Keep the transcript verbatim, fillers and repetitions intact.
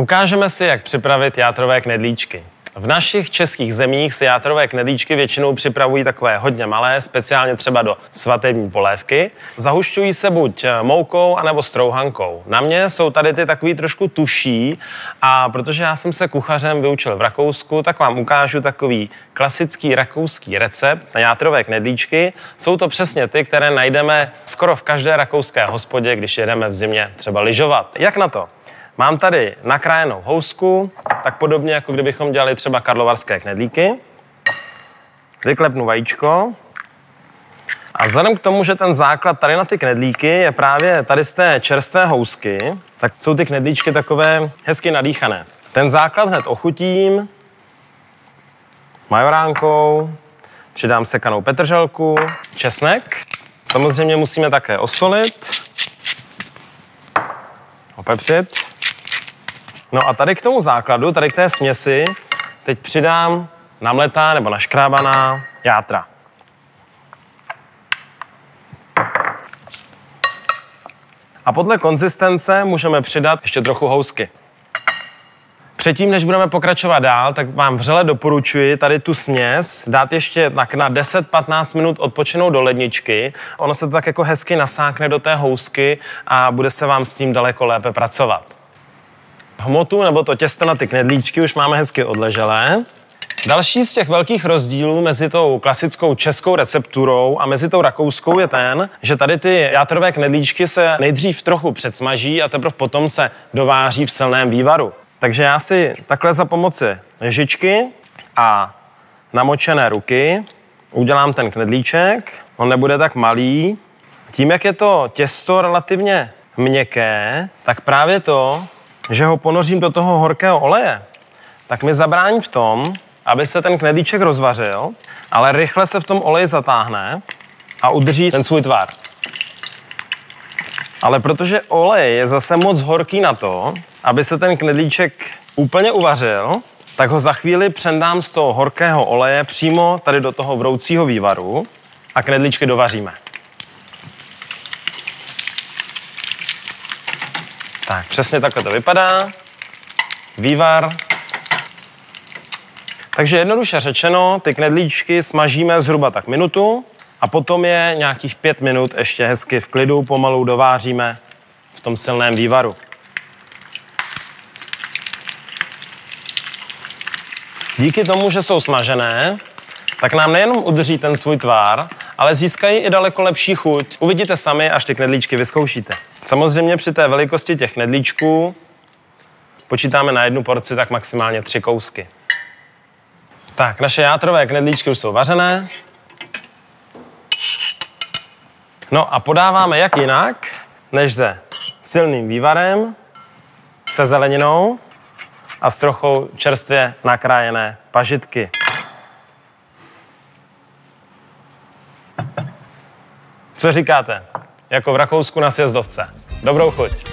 Ukážeme si, jak připravit játrové knedlíčky. V našich českých zemích se játrové knedlíčky většinou připravují takové hodně malé, speciálně třeba do svatební polévky. Zahušťují se buď moukou, anebo strouhankou. Na mě jsou tady ty takový trošku tuší, a protože já jsem se kuchařem vyučil v Rakousku, tak vám ukážu takový klasický rakouský recept na játrové knedlíčky. Jsou to přesně ty, které najdeme skoro v každé rakouské hospodě, když jedeme v zimě třeba lyžovat. Jak na to? Mám tady nakrájenou housku, tak podobně, jako kdybychom dělali třeba karlovarské knedlíky. Vyklepnu vajíčko. A vzhledem k tomu, že ten základ tady na ty knedlíky je právě tady z té čerstvé housky, tak jsou ty knedlíčky takové hezky nadýchané. Ten základ hned ochutím majoránkou, přidám sekanou petrželku, česnek. Samozřejmě musíme také osolit, opepřit. No a tady k tomu základu, tady k té směsi, teď přidám namletá nebo naškrábaná játra. A podle konzistence můžeme přidat ještě trochu housky. Předtím, než budeme pokračovat dál, tak vám vřele doporučuji tady tu směs dát ještě tak na deset až patnáct minut odpočinou do ledničky. Ono se to tak jako hezky nasákne do té housky a bude se vám s tím daleko lépe pracovat. Hmotu nebo to těsto na ty knedlíčky už máme hezky odleželé. Další z těch velkých rozdílů mezi tou klasickou českou recepturou a mezi tou rakouskou je ten, že tady ty játrové knedlíčky se nejdřív trochu předsmaží a teprve potom se dováří v silném vývaru. Takže já si takhle za pomoci lžičky a namočené ruky udělám ten knedlíček. On nebude tak malý. Tím, jak je to těsto relativně měkké, tak právě to, že ho ponořím do toho horkého oleje, tak mi zabrání v tom, aby se ten knedlíček rozvařil, ale rychle se v tom oleji zatáhne a udrží ten svůj tvar. Ale protože olej je zase moc horký na to, aby se ten knedlíček úplně uvařil, tak ho za chvíli přendám z toho horkého oleje přímo tady do toho vroucího vývaru a knedlíčky dovaříme. Tak, přesně takhle to vypadá. Vývar. Takže jednoduše řečeno, ty knedlíčky smažíme zhruba tak minutu a potom je nějakých pět minut ještě hezky v klidu pomalu dováříme v tom silném vývaru. Díky tomu, že jsou smažené, tak nám nejenom udrží ten svůj tvar, ale získají i daleko lepší chuť. Uvidíte sami, až ty knedlíčky vyzkoušíte. Samozřejmě při té velikosti těch knedlíčků počítáme na jednu porci tak maximálně tři kousky. Tak, naše játrové knedlíčky už jsou vařené. No a podáváme jak jinak, než se silným vývarem, se zeleninou a s trochou čerstvě nakrájené pažitky. Co říkáte? Jako v Rakousku na sjezdovce. Dobrou chuť!